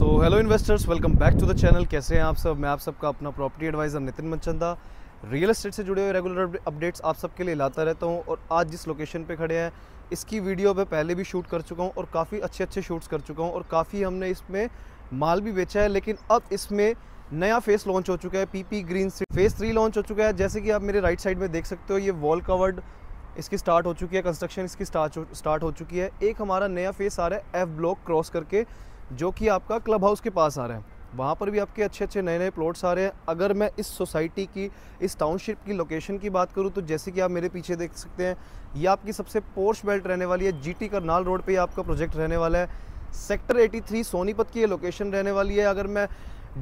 So hello investors, welcome back to the channel. कैसे हैं आप सब? मैं आप सबका अपना property advisor Nitin Machanda real estate से जुड़े हुए रेगुलर अपडेट्स आप सबके लिए लाता रहता हूं। और आज जिस लोकेशन पे खड़े हैं इसकी वीडियो मैं पहले भी शूट कर चुका हूं और काफ़ी अच्छे अच्छे शूट्स कर चुका हूं और काफ़ी हमने इसमें माल भी बेचा है। लेकिन अब इसमें नया फेस लॉन्च हो चुका है, PP ग्रीन फेस 3 लॉन्च हो चुका है। जैसे कि आप मेरे राइट साइड में देख सकते हो, ये वॉल कवर्ड इसकी स्टार्ट हो चुकी है, कंस्ट्रक्शन इसकी स्टार्ट हो चुकी है। एक हमारा नया फेस आ रहा है F ब्लॉक क्रॉस करके, जो कि आपका क्लब हाउस के पास आ रहा है। वहाँ पर भी आपके अच्छे अच्छे नए नए प्लॉट्स आ रहे हैं। अगर मैं इस सोसाइटी की, इस टाउनशिप की लोकेशन की बात करूँ तो जैसे कि आप मेरे पीछे देख सकते हैं, ये आपकी सबसे पोर्श बेल्ट रहने वाली है। GT करनाल रोड पे आपका प्रोजेक्ट रहने वाला है। सेक्टर 83 सोनीपत की ये लोकेशन रहने वाली है। अगर मैं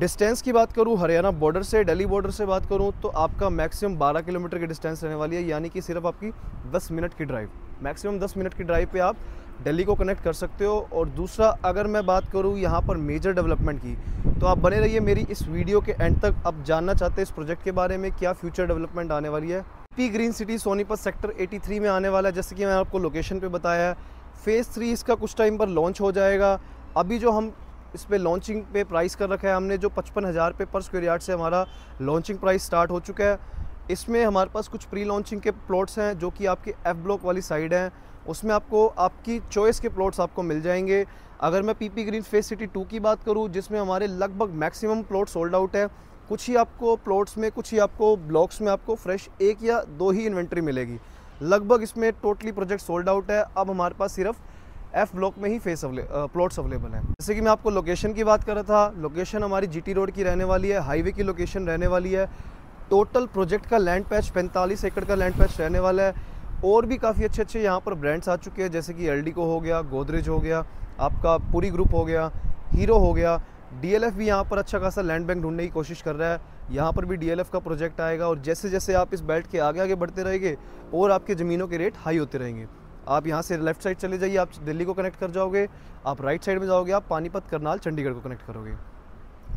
डिस्टेंस की बात करूँ, हरियाणा बॉर्डर से, दिल्ली बॉर्डर से बात करूँ, तो आपका मैक्सिमम 12 किलोमीटर की डिस्टेंस रहने वाली है, यानी कि सिर्फ आपकी 10 मिनट की ड्राइव, मैक्सिमम 10 मिनट की ड्राइव पे आप दिल्ली को कनेक्ट कर सकते हो। और दूसरा, अगर मैं बात करूँ यहाँ पर मेजर डेवलपमेंट की, तो आप बने रहिए मेरी इस वीडियो के एंड तक। आप जानना चाहते हैं इस प्रोजेक्ट के बारे में क्या फ्यूचर डेवलपमेंट आने वाली है। PP green city Sonipat sector 83 में आने वाला है, जैसे कि मैंने आपको लोकेशन पर बताया है। फेज़ 3 इसका कुछ टाइम पर लॉन्च हो जाएगा। अभी जो हम इस पर लॉन्चिंग पे प्राइस कर रखा है हमने, जो 55,000 पे पर स्क्वायर यार्ड से हमारा लॉन्चिंग प्राइस स्टार्ट हो चुका है। इसमें हमारे पास कुछ प्री लॉन्चिंग के प्लॉट्स हैं जो कि आपके F ब्लॉक वाली साइड हैं। उसमें आपको आपकी चॉइस के प्लॉट्स आपको मिल जाएंगे। अगर मैं PP ग्रीन फेज सिटी 2 की बात करूँ, जिसमें हमारे लगभग मैक्सिमम प्लॉट सोल्ड आउट है, कुछ ही आपको प्लॉट्स में, कुछ ही आपको ब्लॉक्स में आपको फ्रेश 1 या 2 ही इन्वेंट्री मिलेगी। लगभग इसमें टोटली प्रोजेक्ट सोल्ड आउट है। अब हमारे पास सिर्फ F ब्लॉक में ही फेस प्लॉट्स अवेलेबल हैं। जैसे कि मैं आपको लोकेशन की बात कर रहा था, लोकेशन हमारी GT रोड की रहने वाली है, हाईवे की लोकेशन रहने वाली है। टोटल प्रोजेक्ट का लैंड पैच 45 एकड़ का लैंड पैच रहने वाला है। और भी काफ़ी अच्छे अच्छे यहाँ पर ब्रांड्स आ चुके हैं, जैसे कि LDCO हो गया, गोदरेज हो गया, आपका पूरी ग्रुप हो गया, हीरो हो गया। DLF भी यहाँ पर अच्छा खासा लैंड बैंक ढूंढने की कोशिश कर रहा है, यहाँ पर भी DLF का प्रोजेक्ट आएगा। और जैसे जैसे आप इस बेल्ट के आगे आगे बढ़ते रहेंगे और आपके ज़मीनों के रेट हाई होते रहेंगे। आप यहाँ से लेफ्ट साइड चले जाइए, आप दिल्ली को कनेक्ट कर जाओगे। आप राइट साइड में जाओगे, आप पानीपत करनाल चंडीगढ़ को कनेक्ट करोगे।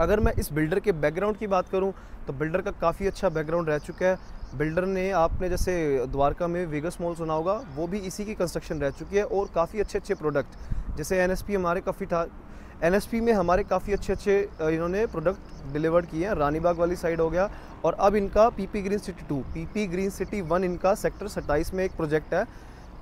अगर मैं इस बिल्डर के बैकग्राउंड की बात करूँ तो बिल्डर का काफ़ी अच्छा बैकग्राउंड रह चुका है। बिल्डर ने, आपने जैसे द्वारका में वेगस मॉल सुना होगा, वो भी इसी की कंस्ट्रक्शन रह चुकी है। और काफ़ी अच्छे अच्छे प्रोडक्ट, जैसे NSP हमारे NSP में हमारे काफ़ी अच्छे अच्छे इन्होंने प्रोडक्ट डिलीवर किए हैं। रानीबाग वाली साइड हो गया। और अब इनका PP green city 2, PP green city 1, इनका सेक्टर 27 में एक प्रोजेक्ट है।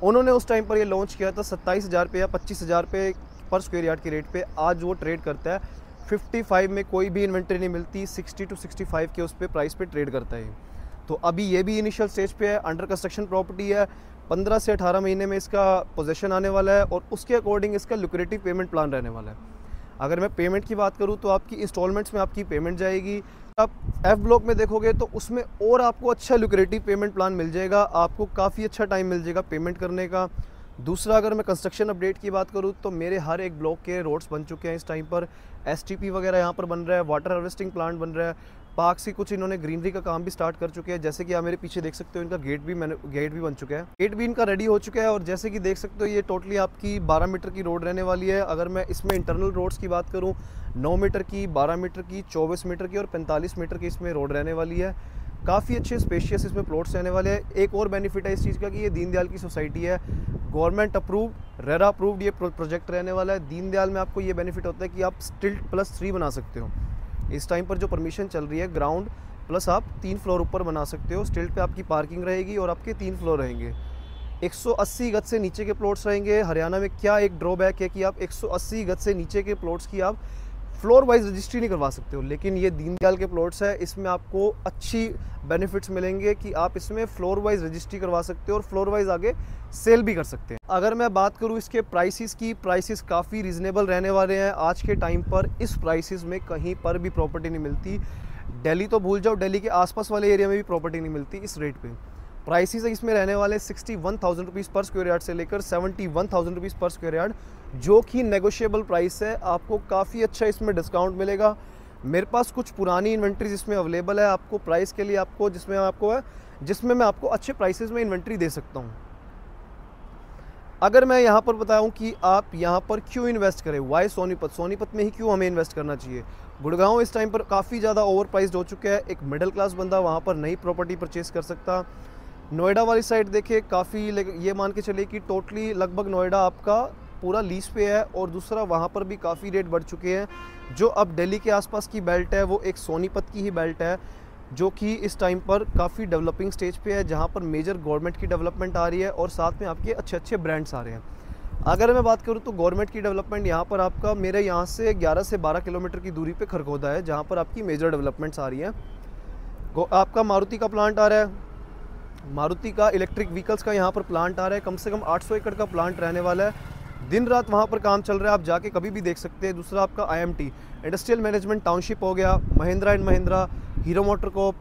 उन्होंने उस टाइम पर ये लॉन्च किया था 27,000 रुपये या 25,000 रुपये पर स्क्वायर यार्ड के रेट पे। आज वो ट्रेड करता है 55 में, कोई भी इन्वेंट्री नहीं मिलती, 60 to 65 के उस पर प्राइस पे ट्रेड करता है। तो अभी ये भी इनिशियल स्टेज पे है, अंडर कंस्ट्रक्शन प्रॉपर्टी है। 15 से 18 महीने में इसका पोजीशन आने वाला है और उसके अकॉर्डिंग इसका लुक्रेटिव पेमेंट प्लान रहने वाला है। अगर मैं पेमेंट की बात करूँ तो आपकी इंस्टॉलमेंट्स में आपकी पेमेंट जाएगी। आप F ब्लॉक में देखोगे तो उसमें और आपको अच्छा लुक्रेटिव पेमेंट प्लान मिल जाएगा, आपको काफ़ी अच्छा टाइम मिल जाएगा पेमेंट करने का। दूसरा, अगर मैं कंस्ट्रक्शन अपडेट की बात करूँ तो मेरे हर एक ब्लॉक के रोड्स बन चुके हैं। इस टाइम पर STP वगैरह यहाँ पर बन रहा है, वाटर हार्वेस्टिंग प्लांट बन रहा है, पार्क से कुछ इन्होंने ग्रीनरी का काम भी स्टार्ट कर चुके हैं। जैसे कि आप मेरे पीछे देख सकते हो, इनका गेट भी बन चुका है, गेट भी इनका रेडी हो चुका है। और जैसे कि देख सकते हो, ये टोटली आपकी 12 मीटर की रोड रहने वाली है। अगर मैं इसमें इंटरनल रोड्स की बात करूँ, 9 मीटर की, 12 मीटर की, 24 मीटर की और 45 मीटर की इसमें रोड रहने वाली है। काफ़ी अच्छे स्पेशियस इसमें प्लॉट्स रहने वाले हैं। एक और बेनिफिट है इस चीज़ का कि ये दीनदयाल की सोसाइटी है, गवर्नमेंट अप्रूव्ड, रेरा अप्रूव्ड ये प्रोजेक्ट रहने वाला है। दीनदयाल में आपको ये बेनिफिट होता है कि आप स्टिल्ट +3 बना सकते हो। इस टाइम पर जो परमिशन चल रही है, ग्राउंड प्लस आप 3 फ्लोर ऊपर बना सकते हो। स्टिल्ट पे आपकी पार्किंग रहेगी और आपके 3 फ्लोर रहेंगे। 180 गज से नीचे के प्लॉट्स रहेंगे। हरियाणा में क्या एक ड्रॉबैक है कि आप 180 गज से नीचे के प्लॉट्स की आप फ्लोर वाइज रजिस्ट्री नहीं करवा सकते हो, लेकिन ये दीनदयाल के प्लॉट्स है, इसमें आपको अच्छी बेनिफिट्स मिलेंगे कि आप इसमें फ्लोर वाइज रजिस्ट्री करवा सकते हो और फ्लोर वाइज आगे सेल भी कर सकते हैं। अगर मैं बात करूँ इसके प्राइसेस की, प्राइसेस काफ़ी रीजनेबल रहने वाले हैं। आज के टाइम पर इस प्राइसेस में कहीं पर भी प्रॉपर्टी नहीं मिलती। दिल्ली तो भूल जाओ, दिल्ली के आसपास वाले एरिया में भी प्रॉपर्टी नहीं मिलती इस रेट पर। प्राइसेस इसमें रहने वाले 61,000 रुपीज़ पर स्क्वायर यार्ड से लेकर 71,000 रुपीज़ पर स्क्वायर यार्ड, जो कि नेगोशिएबल प्राइस है। आपको काफ़ी अच्छा इसमें डिस्काउंट मिलेगा। मेरे पास कुछ पुरानी इन्वेंट्रीज इसमें अवेलेबल है आपको प्राइस के लिए, आपको जिसमें मैं आपको अच्छे प्राइसेस में इन्वेंट्री दे सकता हूँ। अगर मैं यहाँ पर बताऊँ कि आप यहाँ पर क्यों इन्वेस्ट करें, वाई सोनीपत, सोनीपत में ही क्यों हमें इन्वेस्ट करना चाहिए। गुड़गांव इस टाइम पर काफ़ी ज़्यादा ओवरप्राइस्ड हो चुका है, एक मिडिल क्लास बंदा वहाँ पर नई प्रॉपर्टी परचेज़ कर सकता। नोएडा वाली साइड देखे, काफ़ी ये मान के चलिए कि टोटली लगभग नोएडा आपका पूरा लीज पे है और दूसरा वहाँ पर भी काफ़ी रेट बढ़ चुके हैं। जो अब दिल्ली के आसपास की बेल्ट है वो एक सोनीपत की ही बेल्ट है जो कि इस टाइम पर काफ़ी डेवलपिंग स्टेज पे है, जहाँ पर मेजर गवर्नमेंट की डेवलपमेंट आ रही है और साथ में आपके अच्छे अच्छे ब्रांड्स आ रहे हैं। अगर मैं बात करूँ तो गवर्नमेंट की डेवलपमेंट यहाँ पर आपका मेरे यहाँ से 11 से 12 किलोमीटर की दूरी पे खरखोदा है, जहाँ पर आपकी मेजर डेवलपमेंट्स आ रही हैं। आपका मारुति का प्लांट आ रहा है, मारुति का इलेक्ट्रिक व्हीकल्स का यहाँ पर प्लांट आ रहा है, कम से कम 800 एकड़ का प्लांट रहने वाला है। दिन रात वहाँ पर काम चल रहा है, आप जाके कभी भी देख सकते हैं। दूसरा आपका IMT इंडस्ट्रियल मैनेजमेंट टाउनशिप हो गया, महिंद्रा एंड महिंद्रा, हीरो मोटरकॉर्प,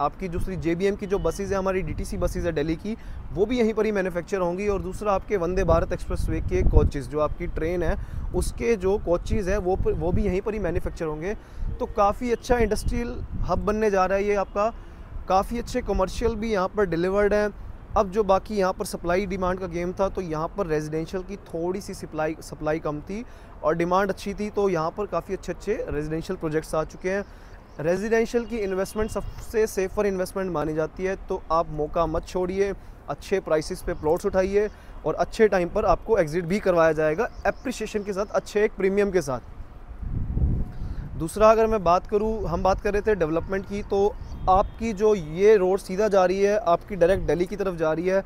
आपकी दूसरी JBM की जो बसेज़ हैं, हमारी DTC बसेज़ है दिल्ली की, वो भी यहीं पर ही मैन्युफैक्चर होंगी। और दूसरा आपके वंदे भारत एक्सप्रेसवे के कोचेज़, जो आपकी ट्रेन है उसके जो कोचेज़ हैं वो भी यहीं पर ही मैन्युफैक्चर होंगे। तो काफ़ी अच्छा इंडस्ट्रियल हब बनने जा रहा है ये आपका। काफ़ी अच्छे कमर्शियल भी यहाँ पर डिलीवर्ड हैं। अब जो बाकी यहाँ पर सप्लाई डिमांड का गेम था, तो यहाँ पर रेजिडेंशियल की थोड़ी सी सप्लाई कम थी और डिमांड अच्छी थी, तो यहाँ पर काफ़ी अच्छे अच्छे रेजिडेंशियल प्रोजेक्ट्स आ चुके हैं। रेजिडेंशियल की इन्वेस्टमेंट सबसे सेफर इन्वेस्टमेंट मानी जाती है, तो आप मौका मत छोड़िए, अच्छे प्राइसेस पे प्लॉट्स उठाइए और अच्छे टाइम पर आपको एग्जिट भी करवाया जाएगा एप्रिसिएशन के साथ, अच्छे एक प्रीमियम के साथ। दूसरा अगर मैं बात करूँ, हम बात कर रहे थे डेवलपमेंट की, तो आपकी जो ये रोड सीधा जा रही है आपकी डायरेक्ट दिल्ली की तरफ जा रही है,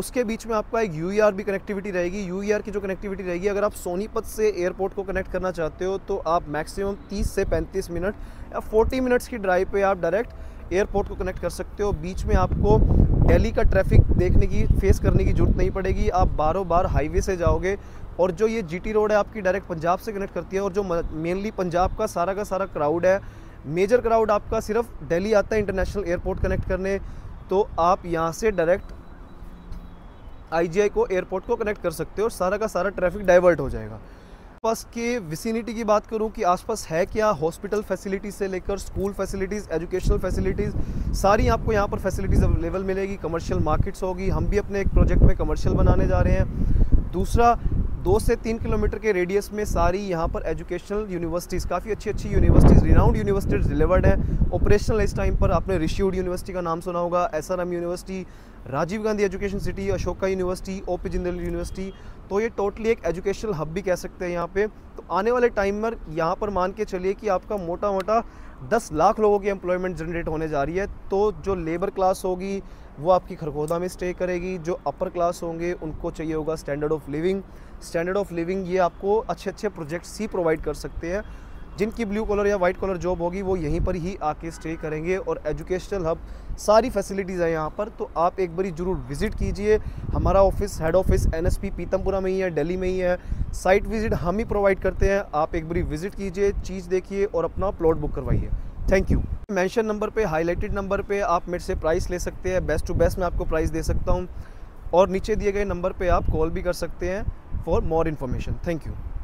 उसके बीच में आपका एक UER भी कनेक्टिविटी रहेगी। UER की जो कनेक्टिविटी रहेगी, अगर आप सोनीपत से एयरपोर्ट को कनेक्ट करना चाहते हो तो आप मैक्सिमम 30 से 35 मिनट या 40 मिनट्स की ड्राइव पे आप डायरेक्ट एयरपोर्ट को कनेक्ट कर सकते हो। बीच में आपको दिल्ली का ट्रैफिक देखने की, फेस करने की जरूरत नहीं पड़ेगी, आप बारों बार हाईवे से जाओगे। और जो ये GT रोड है आपकी डायरेक्ट पंजाब से कनेक्ट करती है, और जो मेनली पंजाब का सारा क्राउड है, मेजर क्राउड आपका सिर्फ दिल्ली आता है इंटरनेशनल एयरपोर्ट कनेक्ट करने, तो आप यहाँ से डायरेक्ट IGI को एयरपोर्ट को कनेक्ट कर सकते हो और सारा का सारा ट्रैफिक डाइवर्ट हो जाएगा। आसपास के विसिनिटी की बात करूं कि आसपास है क्या, हॉस्पिटल फैसिलिटीज़ से लेकर स्कूल फैसिलिटीज़, एजुकेशनल फैसिलिटीज़, सारी आपको यहां पर फैसिलिटीज़ अवेलेबल मिलेगी। कमर्शियल मार्केट्स होगी, हम भी अपने एक प्रोजेक्ट में कमर्शियल बनाने जा रहे हैं। दूसरा 2 से 3 किलोमीटर के रेडियस में सारी यहाँ पर एजुकेशनल यूनिवर्सिटीज़, काफ़ी अच्छी अच्छी यूनिवर्सिटीज़, रिनाउंड यूनिवर्सिटीज़ डिलीवर्ड हैं। ऑपरेशनल इस टाइम पर आपने ऋषि यूनिवर्सिटी का नाम सुना होगा, SRM university, Rajiv Gandhi education city, Ashoka university, OP Jindal university, तो ये टोटली एक एजुकेशनल हब भी कह सकते हैं यहाँ पे। तो आने वाले टाइम में यहाँ पर मान के चलिए कि आपका मोटा मोटा 10 लाख लोगों की एम्प्लॉयमेंट जनरेट होने जा रही है। तो जो लेबर क्लास होगी वो आपकी खरखोदा में स्टे करेगी, जो अपर क्लास होंगे उनको चाहिए होगा standard of living. Standard of living ये आपको अच्छे अच्छे प्रोजेक्ट्स ही प्रोवाइड कर सकते हैं। जिनकी ब्लू कॉलर या वाइट कॉलर जॉब होगी वो यहीं पर ही आके स्टे करेंगे। और एजुकेशनल हब, सारी फैसिलिटीज़ हैं यहाँ पर, तो आप एक बारी ज़रूर विज़िट कीजिए। हमारा office, head office NSP Pitampura में ही है, दिल्ली में ही है। साइट विज़िट हम ही प्रोवाइड करते हैं, आप एक बारी विज़िट कीजिए, चीज़ देखिए और अपना प्लॉट बुक करवाइए। Thank you. मेंशन नंबर पे, हाईलाइटेड नंबर पे आप मेरे से प्राइस ले सकते हैं, बेस्ट टू बेस्ट मैं आपको प्राइस दे सकता हूँ। और नीचे दिए गए नंबर पे आप कॉल भी कर सकते हैं for more information. Thank you.